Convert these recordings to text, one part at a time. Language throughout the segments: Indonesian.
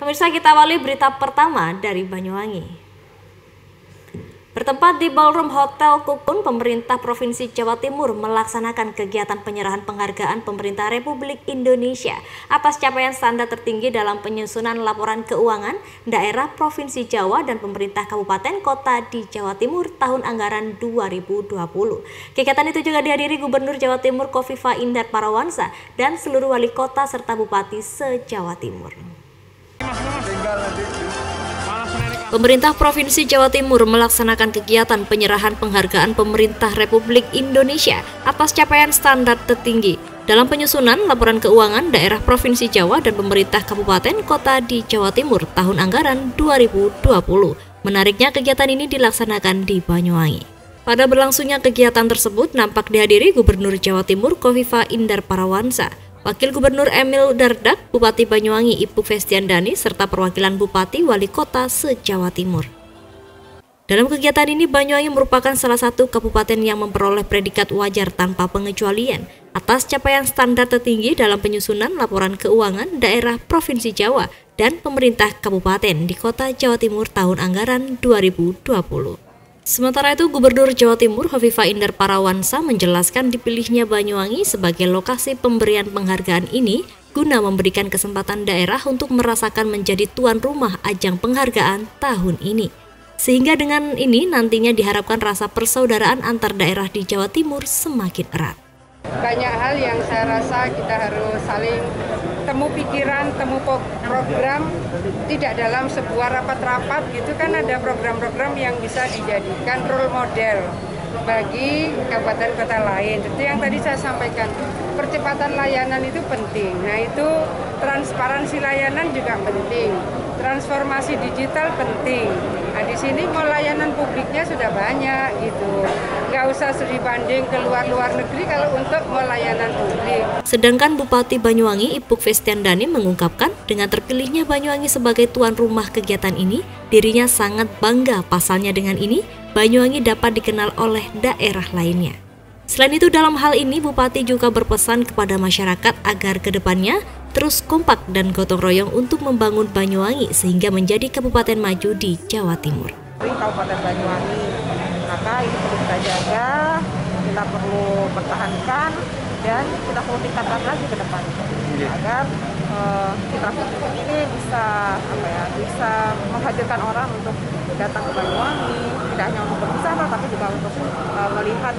Pemirsa, kita awali berita pertama dari Banyuwangi. Bertempat di Ballroom Hotel Kukun, pemerintah Provinsi Jawa Timur melaksanakan kegiatan penyerahan penghargaan pemerintah Republik Indonesia atas capaian standar tertinggi dalam penyusunan laporan keuangan daerah Provinsi Jawa dan pemerintah kabupaten kota di Jawa Timur tahun anggaran 2020. Kegiatan itu juga dihadiri Gubernur Jawa Timur Khofifah Indar Parawansa dan seluruh wali kota serta bupati se-Jawa Timur. Pemerintah Provinsi Jawa Timur melaksanakan kegiatan penyerahan penghargaan pemerintah Republik Indonesia atas capaian standar tertinggi dalam penyusunan laporan keuangan daerah Provinsi Jawa dan pemerintah kabupaten kota di Jawa Timur tahun anggaran 2020. Menariknya, kegiatan ini dilaksanakan di Banyuwangi. Pada berlangsungnya kegiatan tersebut nampak dihadiri Gubernur Jawa Timur Khofifah Indar Parawansa, Wakil Gubernur Emil Dardak, Bupati Banyuwangi Ipuk Fiestiandani, serta perwakilan Bupati Wali Kota se-Jawa Timur. Dalam kegiatan ini, Banyuwangi merupakan salah satu kabupaten yang memperoleh predikat wajar tanpa pengecualian atas capaian standar tertinggi dalam penyusunan laporan keuangan daerah Provinsi Jawa dan pemerintah kabupaten di Kota Jawa Timur tahun anggaran 2020. Sementara itu, Gubernur Jawa Timur Khofifah Indar Parawansa menjelaskan dipilihnya Banyuwangi sebagai lokasi pemberian penghargaan ini guna memberikan kesempatan daerah untuk merasakan menjadi tuan rumah ajang penghargaan tahun ini. Sehingga dengan ini nantinya diharapkan rasa persaudaraan antar daerah di Jawa Timur semakin erat. Banyak hal yang saya rasa kita harus saling temu pikiran, temu program, tidak dalam sebuah rapat-rapat gitu kan, ada program-program yang bisa dijadikan role model bagi kabupaten kota lain. Itu yang tadi saya sampaikan, percepatan layanan itu penting. Nah, itu transparansi layanan juga penting, transformasi digital penting. Nah, di sini mau layanan publiknya sudah banyak gitu, nggak usah studi banding keluar luar negeri kalau untuk mau layanan publik. Sedangkan Bupati Banyuwangi Ipuk Fiestiandani mengungkapkan dengan terpilihnya Banyuwangi sebagai tuan rumah kegiatan ini, dirinya sangat bangga. Pasalnya dengan ini, Banyuwangi dapat dikenal oleh daerah lainnya. Selain itu, dalam hal ini Bupati juga berpesan kepada masyarakat agar kedepannya terus kompak dan gotong royong untuk membangun Banyuwangi sehingga menjadi kabupaten maju di Jawa Timur. Kabupaten Banyuwangi, maka itu perlu kita jaga, kita perlu pertahankan, dan kita perlu tingkatkan lagi ke depan agar kita ini bisa menghadirkan orang untuk datang ke Banyuwangi, tidak hanya untuk berwisata tapi juga untuk melihat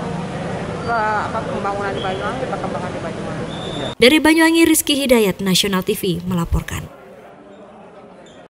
pembangunan di Banyuwangi, perkembangan di Banyuwangi. Dari Banyuwangi, Rizky Hidayat, Nasional TV melaporkan.